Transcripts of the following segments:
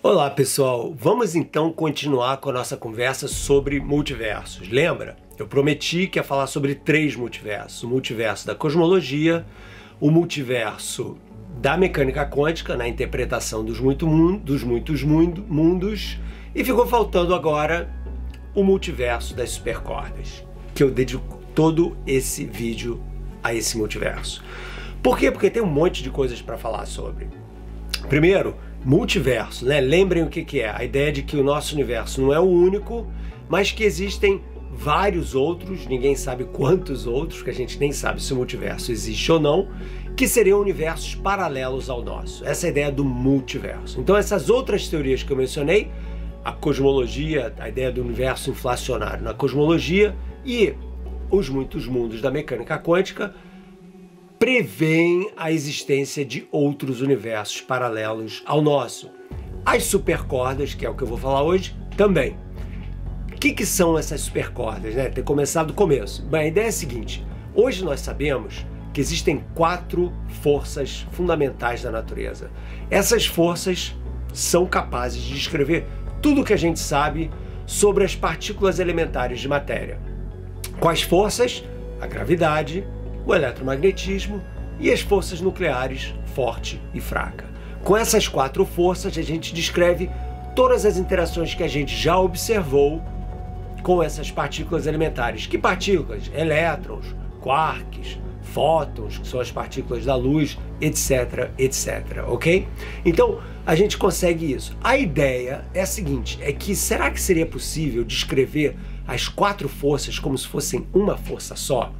Olá pessoal, vamos então continuar com a nossa conversa sobre multiversos. Lembra? Eu prometi que ia falar sobre três multiversos: o multiverso da cosmologia, o multiverso da mecânica quântica, na interpretação dos muitos mundos, e ficou faltando agora o multiverso das supercordas, que eu dedico todo esse vídeo a esse multiverso. Por quê? Porque tem um monte de coisas para falar sobre. Primeiro, multiverso, né? Lembrem o que é, a ideia de que o nosso universo não é o único, mas que existem vários outros, ninguém sabe quantos outros, que a gente nem sabe se o multiverso existe ou não, que seriam universos paralelos ao nosso. Essa é a ideia do multiverso. Então essas outras teorias que eu mencionei, a cosmologia, a ideia do universo inflacionário na cosmologia e os muitos mundos da mecânica quântica, prevêem a existência de outros universos paralelos ao nosso. As supercordas, que é o que eu vou falar hoje, também. O que são essas supercordas, né? Ter começado do começo. Bem, a ideia é a seguinte: hoje nós sabemos que existem quatro forças fundamentais da natureza. Essas forças são capazes de descrever tudo o que a gente sabe sobre as partículas elementares de matéria. Quais forças? A gravidade, o eletromagnetismo e as forças nucleares forte e fraca. Com essas quatro forças a gente descreve todas as interações que a gente já observou com essas partículas elementares. Que partículas? Elétrons, quarks, fótons, que são as partículas da luz, etc, etc, ok? Então a gente consegue isso. A ideia é a seguinte, é que será que seria possível descrever as quatro forças como se fossem uma força só?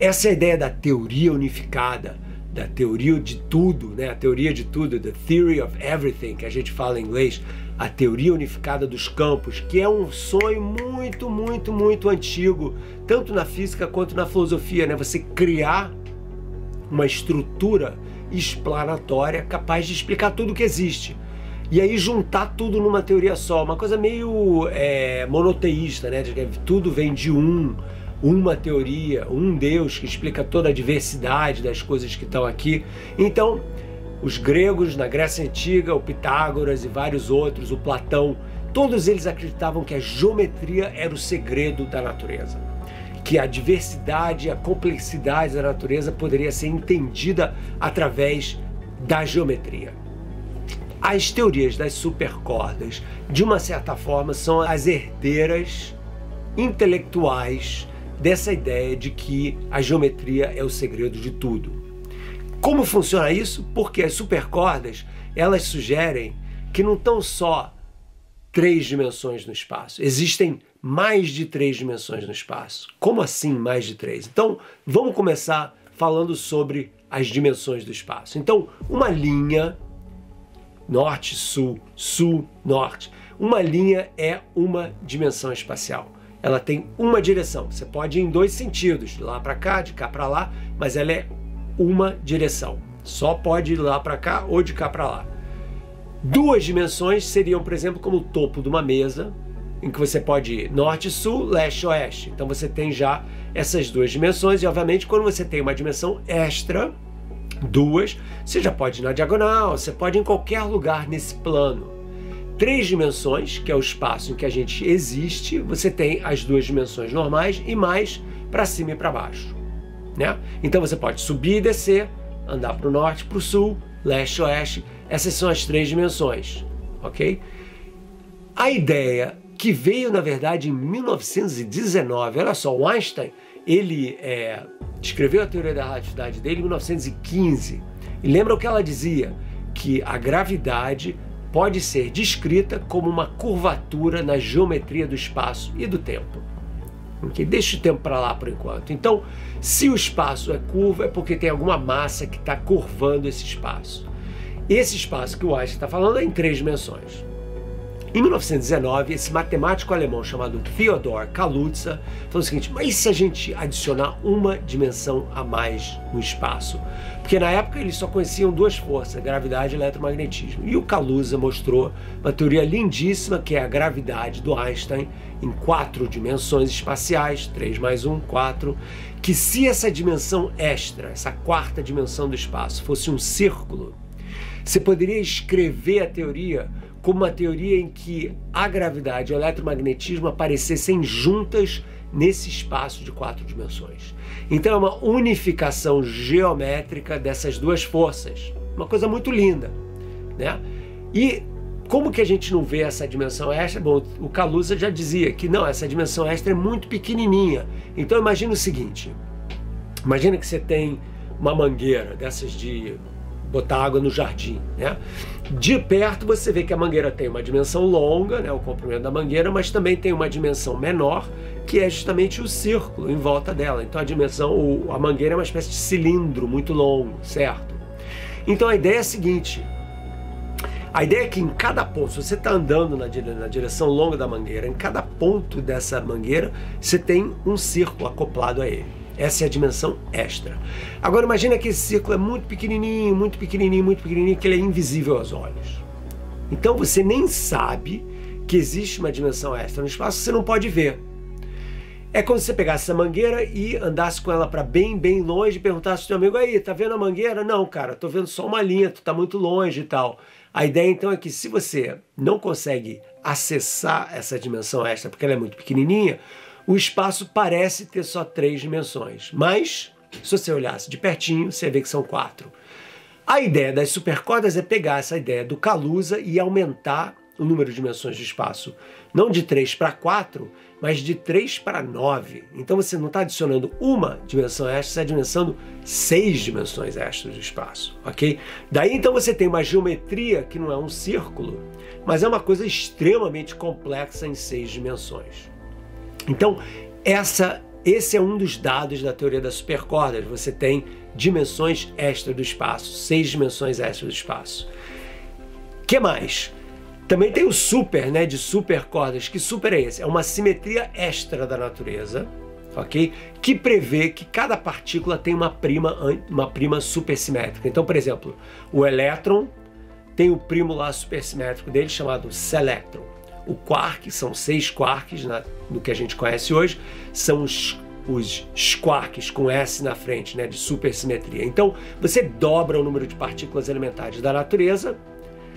Essa é a ideia da teoria unificada, da teoria de tudo, né? A teoria de tudo, the theory of everything, que a gente fala em inglês, a teoria unificada dos campos, que é um sonho muito, muito, muito antigo, tanto na física quanto na filosofia, né? Você criar uma estrutura explanatória capaz de explicar tudo que existe. E aí juntar tudo numa teoria só, uma coisa meio monoteísta, né? Tudo vem de uma teoria, um Deus que explica toda a diversidade das coisas que estão aqui. Então, os gregos, na Grécia Antiga, o Pitágoras e vários outros, o Platão, todos eles acreditavam que a geometria era o segredo da natureza, que a diversidade, a complexidade da natureza poderia ser entendida através da geometria. As teorias das supercordas, de uma certa forma, são as herdeiras intelectuais dessa ideia de que a geometria é o segredo de tudo. Como funciona isso? Porque as supercordas, elas sugerem que não estão só três dimensões no espaço, existem mais de três dimensões no espaço. Como assim mais de três? Então vamos começar falando sobre as dimensões do espaço. Então uma linha norte-sul, sul-norte, uma linha é uma dimensão espacial. Ela tem uma direção, você pode ir em dois sentidos, de lá para cá, de cá para lá, mas ela é uma direção, só pode ir de lá para cá ou de cá para lá. Duas dimensões seriam, por exemplo, como o topo de uma mesa, em que você pode ir norte-sul, leste-oeste, então você tem já essas duas dimensões, e obviamente quando você tem uma dimensão extra, duas, você já pode ir na diagonal, você pode ir em qualquer lugar nesse plano. Três dimensões, que é o espaço em que a gente existe, você tem as duas dimensões normais e mais para cima e para baixo, né? Então você pode subir e descer, andar para o norte, para o sul, leste, oeste, essas são as três dimensões, ok? A ideia que veio, na verdade, em 1919, olha só, o Einstein, ele escreveu a teoria da relatividade dele em 1915, e lembra o que ela dizia? Que a gravidade pode ser descrita como uma curvatura na geometria do espaço e do tempo. Okay? Deixa o tempo para lá por enquanto. Então, se o espaço é curvo, é porque tem alguma massa que está curvando esse espaço. Esse espaço que o Einstein está falando é em três dimensões. Em 1919, esse matemático alemão chamado Theodor Kaluza falou o seguinte: mas e se a gente adicionar uma dimensão a mais no espaço? Porque na época eles só conheciam duas forças, gravidade e eletromagnetismo. E o Kaluza mostrou uma teoria lindíssima, que é a gravidade do Einstein em quatro dimensões espaciais, 3 mais 1, 4, que se essa dimensão extra, essa quarta dimensão do espaço, fosse um círculo, você poderia escrever a teoria como uma teoria em que a gravidade e o eletromagnetismo aparecessem juntas nesse espaço de 4 dimensões. Então é uma unificação geométrica dessas duas forças, uma coisa muito linda, né? E como que a gente não vê essa dimensão extra? Bom, o Kaluza já dizia que não, essa dimensão extra é muito pequenininha. Então imagina o seguinte, imagina que você tem uma mangueira dessas de botar água no jardim, né? De perto você vê que a mangueira tem uma dimensão longa, né, o comprimento da mangueira, mas também tem uma dimensão menor, que é justamente o círculo em volta dela. Então a dimensão, a mangueira é uma espécie de cilindro muito longo, certo? Então a ideia é a seguinte, a ideia é que em cada ponto, se você está andando na direção longa da mangueira, em cada ponto dessa mangueira você tem um círculo acoplado a ele. Essa é a dimensão extra. Agora imagina que esse círculo é muito pequenininho, muito pequenininho, muito pequenininho, que ele é invisível aos olhos. Então você nem sabe que existe uma dimensão extra no espaço, você não pode ver. É como se você pegasse essa mangueira e andasse com ela para bem, bem longe e perguntasse ao seu amigo, aí, tá vendo a mangueira? Não, cara, tô vendo só uma linha, tu tá muito longe e tal. A ideia então é que se você não consegue acessar essa dimensão extra porque ela é muito pequenininha, o espaço parece ter só 3 dimensões, mas se você olhasse de pertinho, você vê que são 4. A ideia das supercordas é pegar essa ideia do Kaluza e aumentar o número de dimensões do espaço, não de 3 para 4, mas de 3 para 9. Então você não está adicionando uma dimensão extra, você está adicionando 6 dimensões extras do espaço, ok? Daí então você tem uma geometria que não é um círculo, mas é uma coisa extremamente complexa em 6 dimensões. Então, esse é um dos dados da teoria das supercordas. Você tem dimensões extra do espaço, 6 dimensões extra do espaço. O que mais? Também tem o super, né, de supercordas. Que super é esse? É uma simetria extra da natureza, ok? Que prevê que cada partícula tem uma prima supersimétrica. Então, por exemplo, o elétron tem o primo lá supersimétrico dele chamado selétron. O quark, são 6 quarks, no que a gente conhece hoje, são os quarks com S na frente, né, de supersimetria. Então, você dobra o número de partículas elementares da natureza.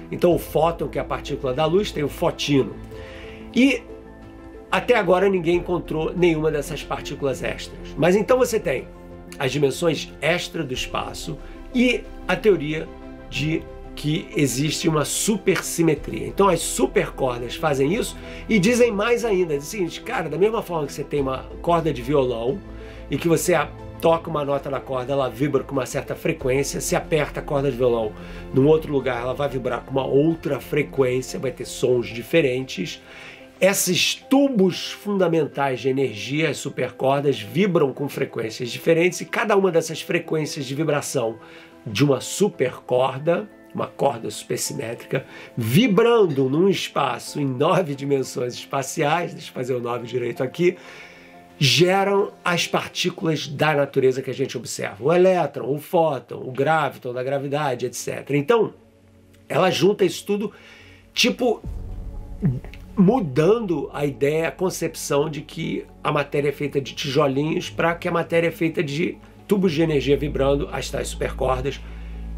Então, o fóton, que é a partícula da luz, tem o fotino. E até agora ninguém encontrou nenhuma dessas partículas extras. Mas então você tem as dimensões extra do espaço e a teoria de que existe uma supersimetria. Então as supercordas fazem isso e dizem mais ainda, dizem o seguinte, cara, da mesma forma que você tem uma corda de violão e que você toca uma nota na corda, ela vibra com uma certa frequência, se aperta a corda de violão num outro lugar, ela vai vibrar com uma outra frequência, vai ter sons diferentes. Esses tubos fundamentais de energia, as supercordas, vibram com frequências diferentes e cada uma dessas frequências de vibração de uma supercorda, uma corda supersimétrica, vibrando num espaço em 9 dimensões espaciais, deixa eu fazer o 9 direito aqui, geram as partículas da natureza que a gente observa, o elétron, o fóton, o graviton da gravidade, etc. Então, ela junta isso tudo, tipo, mudando a ideia, a concepção de que a matéria é feita de tijolinhos para que a matéria é feita de tubos de energia vibrando, as tais supercordas,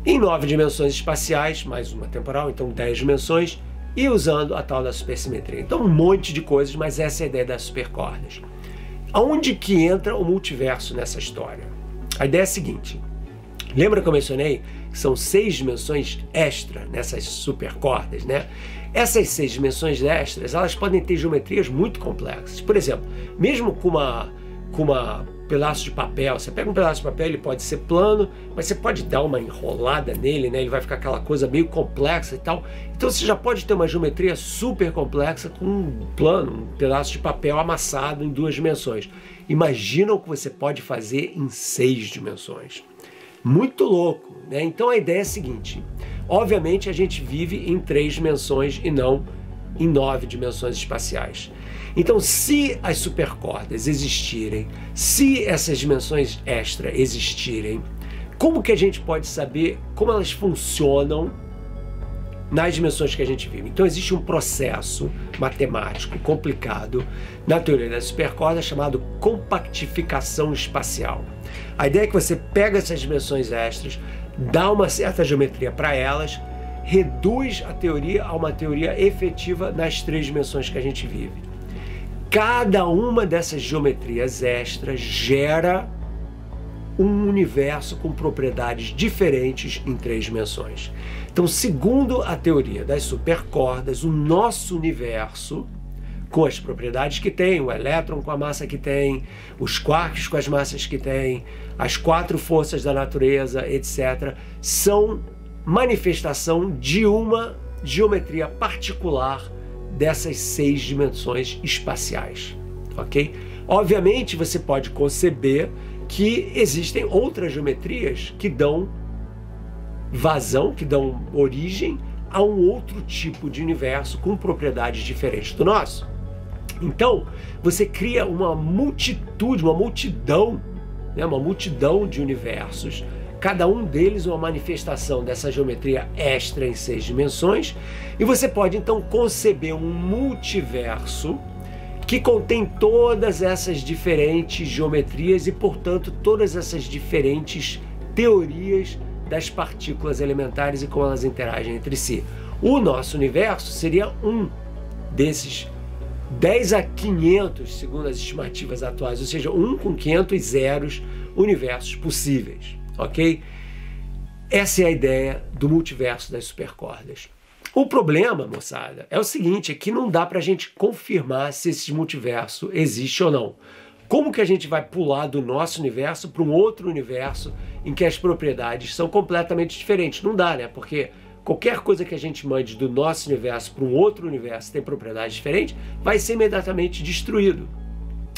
em 9 dimensões espaciais, mais uma temporal, então 10 dimensões, e usando a tal da supersimetria. Então um monte de coisas, mas essa é a ideia das supercordas. Aonde que entra o multiverso nessa história? A ideia é a seguinte, lembra que eu mencionei que são 6 dimensões extra nessas supercordas, né? Essas 6 dimensões extras, elas podem ter geometrias muito complexas. Por exemplo, mesmo com uma pedaço de papel, você pega um pedaço de papel, ele pode ser plano, mas você pode dar uma enrolada nele, né? Ele vai ficar aquela coisa meio complexa e tal. Então você já pode ter uma geometria super complexa com um plano, um pedaço de papel amassado em 2 dimensões. Imagina o que você pode fazer em 6 dimensões. Muito louco, né? Então a ideia é a seguinte, obviamente a gente vive em 3 dimensões e não em 9 dimensões espaciais. Então, se as supercordas existirem, se essas dimensões extra existirem, como que a gente pode saber como elas funcionam nas dimensões que a gente vive? Então, existe um processo matemático complicado na teoria das supercordas chamado compactificação espacial. A ideia é que você pega essas dimensões extras, dá uma certa geometria para elas reduz a teoria a uma teoria efetiva nas três dimensões que a gente vive. Cada uma dessas geometrias extras gera um universo com propriedades diferentes em três dimensões. Então, segundo a teoria das supercordas, o nosso universo, com as propriedades que tem, o elétron com a massa que tem, os quarks com as massas que tem, as quatro forças da natureza, etc., são manifestação de uma geometria particular dessas seis dimensões espaciais, ok? Obviamente, você pode conceber que existem outras geometrias que dão vazão, que dão origem a um outro tipo de universo com propriedades diferentes do nosso. Então, você cria uma multitude, uma multidão, né? Uma multidão de universos, cada um deles uma manifestação dessa geometria extra em seis dimensões, e você pode então conceber um multiverso que contém todas essas diferentes geometrias e, portanto, todas essas diferentes teorias das partículas elementares e como elas interagem entre si. O nosso universo seria um desses 10 a 500, segundo as estimativas atuais, ou seja, um com 500 zeros universos possíveis, ok? Essa é a ideia do multiverso das supercordas. O problema, moçada, é o seguinte, é que não dá pra gente confirmar se esse multiverso existe ou não. Como que a gente vai pular do nosso universo para um outro universo em que as propriedades são completamente diferentes? Não dá, né? Porque qualquer coisa que a gente mande do nosso universo para um outro universo que tem propriedades diferentes vai ser imediatamente destruído.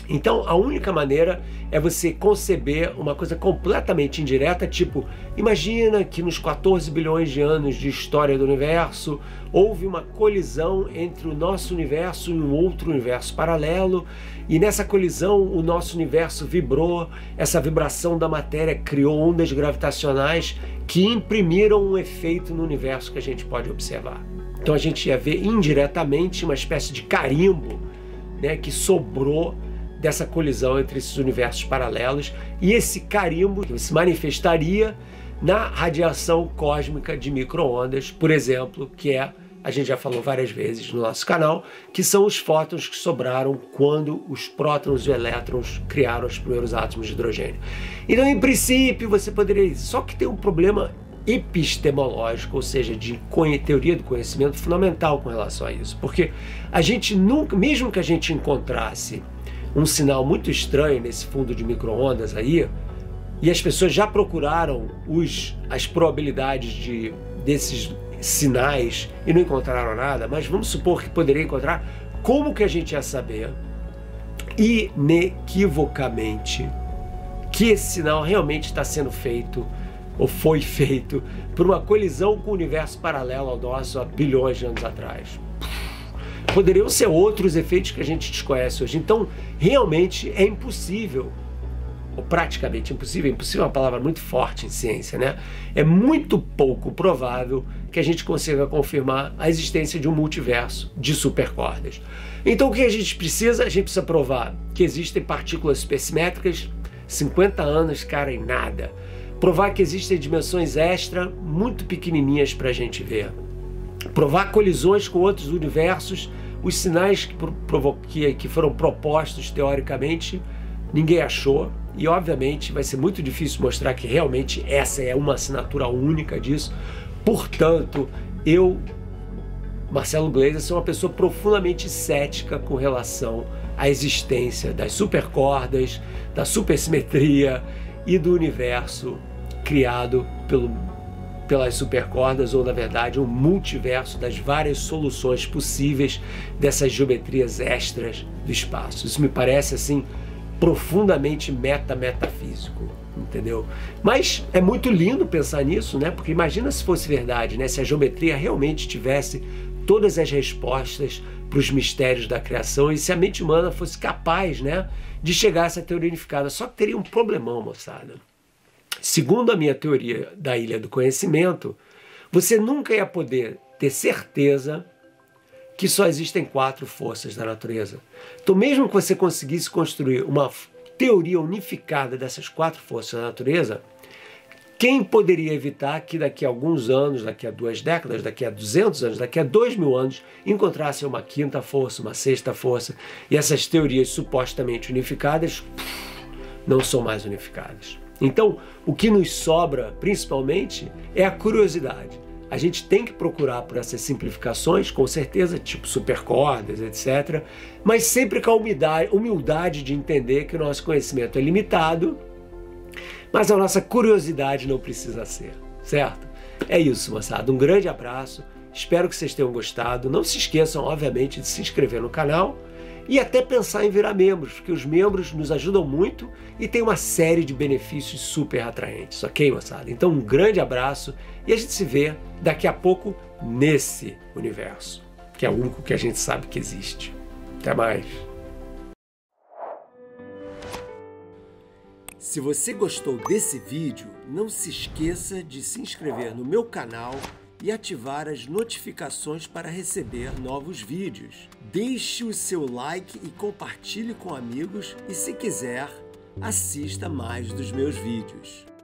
Então, a única maneira é você conceber uma coisa completamente indireta, tipo, imagina que nos 14 bilhões de anos de história do universo, houve uma colisão entre o nosso universo e um outro universo paralelo, e nessa colisão o nosso universo vibrou, essa vibração da matéria criou ondas gravitacionais que imprimiram um efeito no universo que a gente pode observar. Então a gente ia ver indiretamente uma espécie de carimbo, né, que sobrou dessa colisão entre esses universos paralelos, e esse carimbo que se manifestaria na radiação cósmica de micro-ondas, por exemplo, que é, a gente já falou várias vezes no nosso canal, que são os fótons que sobraram quando os prótons e elétrons criaram os primeiros átomos de hidrogênio. Então, em princípio, você poderia dizer, só que tem um problema epistemológico, ou seja, de teoria do conhecimento fundamental com relação a isso, porque a gente nunca, mesmo que a gente encontrasse um sinal muito estranho nesse fundo de micro-ondas aí, e as pessoas já procuraram as probabilidades desses sinais e não encontraram nada, mas vamos supor que poderia encontrar, como que a gente ia saber inequivocamente que esse sinal realmente está sendo feito ou foi feito por uma colisão com o universo paralelo ao nosso há bilhões de anos atrás? Poderiam ser outros efeitos que a gente desconhece hoje. Então, realmente é impossível, ou praticamente impossível, impossível é uma palavra muito forte em ciência, né? É muito pouco provável que a gente consiga confirmar a existência de um multiverso de supercordas. Então, o que a gente precisa? A gente precisa provar que existem partículas supersimétricas, 50 anos, cara, em nada. Provar que existem dimensões extra muito pequenininhas para a gente ver. Provar colisões com outros universos. Os sinais que foram propostos teoricamente, ninguém achou, e obviamente vai ser muito difícil mostrar que realmente essa é uma assinatura única disso. Portanto, eu, Marcelo Gleiser, sou uma pessoa profundamente cética com relação à existência das supercordas, da supersimetria e do universo criado pelas supercordas, ou na verdade um multiverso das várias soluções possíveis dessas geometrias extras do espaço. Isso me parece assim profundamente metafísico, entendeu? Mas é muito lindo pensar nisso, né? Porque imagina se fosse verdade, né? Se a geometria realmente tivesse todas as respostas para os mistérios da criação e se a mente humana fosse capaz, né, de chegar a essa teoria unificada. Só que teria um problemão, moçada. Segundo a minha teoria da Ilha do Conhecimento, você nunca ia poder ter certeza que só existem quatro forças da natureza. Então, mesmo que você conseguisse construir uma teoria unificada dessas quatro forças da natureza, Quem poderia evitar que daqui a alguns anos, daqui a 2 décadas, daqui a 200 anos, daqui a 2000 anos, encontrasse uma quinta força, uma sexta força, e essas teorias supostamente unificadas não são mais unificadas. Então, o que nos sobra, principalmente, é a curiosidade. A gente tem que procurar por essas simplificações, com certeza, tipo supercordas, etc. Mas sempre com a humildade de entender que o nosso conhecimento é limitado, mas a nossa curiosidade não precisa ser, certo? É isso, moçada. Um grande abraço. Espero que vocês tenham gostado. Não se esqueçam, obviamente, de se inscrever no canal e até pensar em virar membros, porque os membros nos ajudam muito e tem uma série de benefícios super atraentes, ok, moçada? Então, um grande abraço e a gente se vê daqui a pouco nesse universo, que é o único que a gente sabe que existe. Até mais! Se você gostou desse vídeo, não se esqueça de se inscrever no meu canal e ativar as notificações para receber novos vídeos. Deixe o seu like e compartilhe com amigos e, se quiser, assista mais dos meus vídeos.